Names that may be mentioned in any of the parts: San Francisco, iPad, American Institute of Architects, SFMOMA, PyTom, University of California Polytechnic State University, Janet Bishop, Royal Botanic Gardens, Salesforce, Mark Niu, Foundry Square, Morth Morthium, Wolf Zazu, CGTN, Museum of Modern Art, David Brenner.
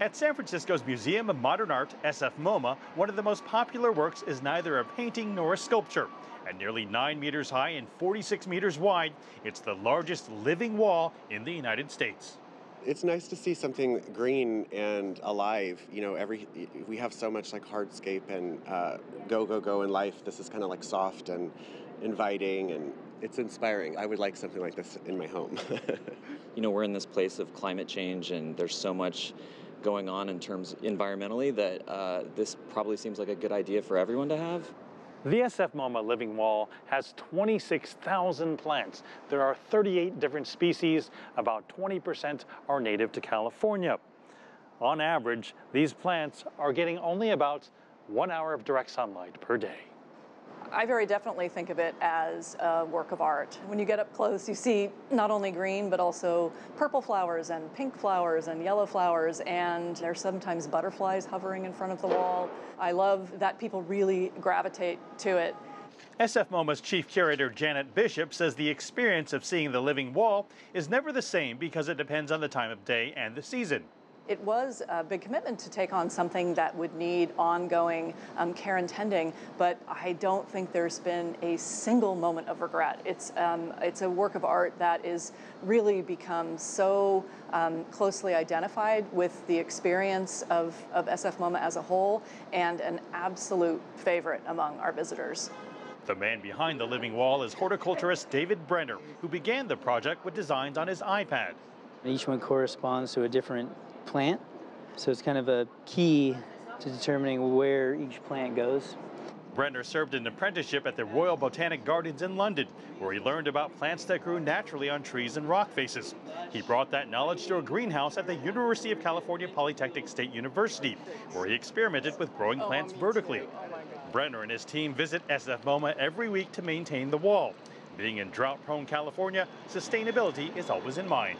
At San Francisco's Museum of Modern Art, SFMOMA, one of the most popular works is neither a painting nor a sculpture. At nearly 9 meters high and 46 meters wide, it's the largest living wall in the United States. It's nice to see something green and alive. You know, we have so much like hardscape and go, go, go in life. This is kind of like soft and inviting, and it's inspiring. I would like something like this in my home. You know, we're in this place of climate change, and there's so much going on in terms environmentally that this probably seems like a good idea for everyone to have. The SFMOMA Living Wall has 26,000 plants. There are 38 different species. About 20% are native to California. On average, these plants are getting only about 1 hour of direct sunlight per day. I very definitely think of it as a work of art. When you get up close, you see not only green, but also purple flowers and pink flowers and yellow flowers, and there's sometimes butterflies hovering in front of the wall. I love that people really gravitate to it. SFMOMA's chief curator, Janet Bishop, says the experience of seeing the living wall is never the same because it depends on the time of day and the season. It was a big commitment to take on something that would need ongoing care and tending, but I don't think there's been a single moment of regret. It's a work of art that is really become so closely identified with the experience of SFMOMA as a whole, and an absolute favorite among our visitors. The man behind the living wall is horticulturist David Brenner, who began the project with designs on his iPad. Each one corresponds to a different plant, so it's kind of a key to determining where each plant goes. Brenner served an apprenticeship at the Royal Botanic Gardens in London, where he learned about plants that grew naturally on trees and rock faces. He brought that knowledge to a greenhouse at the University of California Polytechnic State University, where he experimented with growing plants vertically. Brenner and his team visit SFMOMA every week to maintain the wall. Being in drought-prone California, sustainability is always in mind.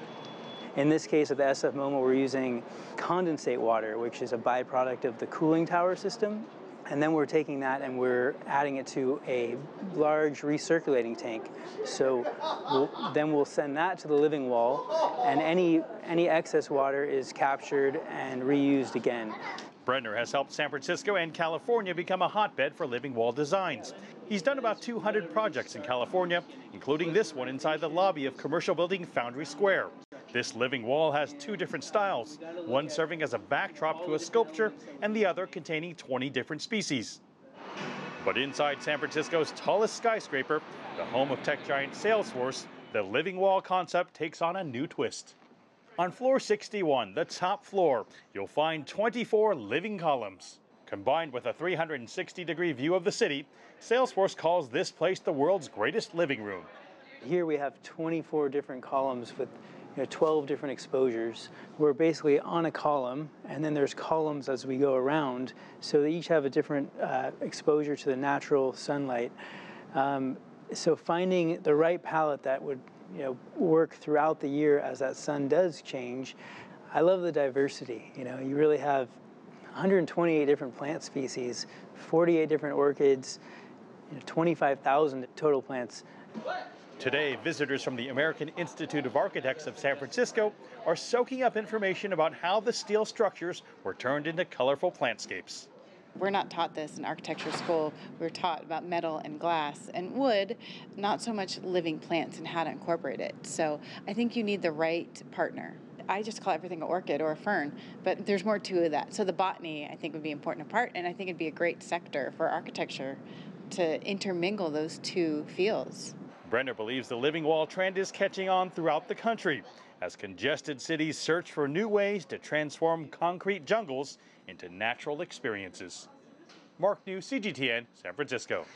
In this case, at the SFMOMA, we're using condensate water, which is a byproduct of the cooling tower system. And then we're taking that and we're adding it to a large recirculating tank. So then we'll send that to the living wall, and any excess water is captured and reused again. Brenner has helped San Francisco and California become a hotbed for living wall designs. He's done about 200 projects in California, including this one inside the lobby of commercial building Foundry Square. This living wall has two different styles, one serving as a backdrop to a sculpture and the other containing 20 different species. But inside San Francisco's tallest skyscraper, the home of tech giant Salesforce, the living wall concept takes on a new twist. On floor 61, the top floor, you'll find 24 living columns. Combined with a 360-degree view of the city, Salesforce calls this place the world's greatest living room. Here we have 24 different columns with 12 different exposures. We're basically on a column, and then there's columns as we go around, so they each have a different exposure to the natural sunlight. So finding the right palette that would work throughout the year as that sun does change. I love the diversity. You really have 128 different plant species, 48 different orchids, 25,000 total plants. Today, visitors from the American Institute of Architects of San Francisco are soaking up information about how the steel structures were turned into colorful plantscapes. We're not taught this in architecture school. We're taught about metal and glass and wood, not so much living plants and how to incorporate it. So I think you need the right partner. I just call everything an orchid or a fern, but there's more to that. So the botany, I think, would be an important part, and I think it'd be a great sector for architecture to intermingle those two fields. Brenner believes the living wall trend is catching on throughout the country as congested cities search for new ways to transform concrete jungles into natural experiences. Mark Niu, CGTN, San Francisco.